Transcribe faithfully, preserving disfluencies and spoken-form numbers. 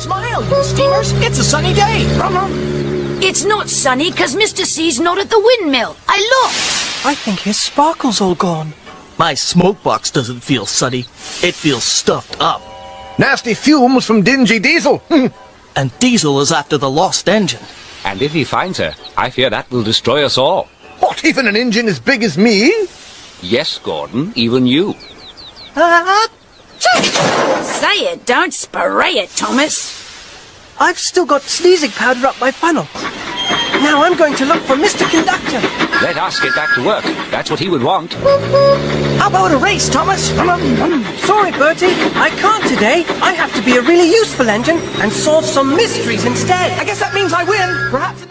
Smile, you steamers. It's a sunny day. It's not sunny because Mister C's not at the windmill. I look. I think his sparkle's all gone. My smoke box doesn't feel sunny. It feels stuffed up. Nasty fumes from dingy Diesel. And Diesel is after the lost engine. And if he finds her, I fear that will destroy us all. What, even an engine as big as me? Yes, Gordon, even you. Uh, Say it, don't spray it, Thomas. I've still got sneezing powder up my funnel. Now I'm going to look for Mister Conductor. Let us get back to work. That's what he would want. How about a race, Thomas? Sorry, Bertie. I can't today. I have to be a really useful engine and solve some mysteries instead. I guess that means I win. Perhaps...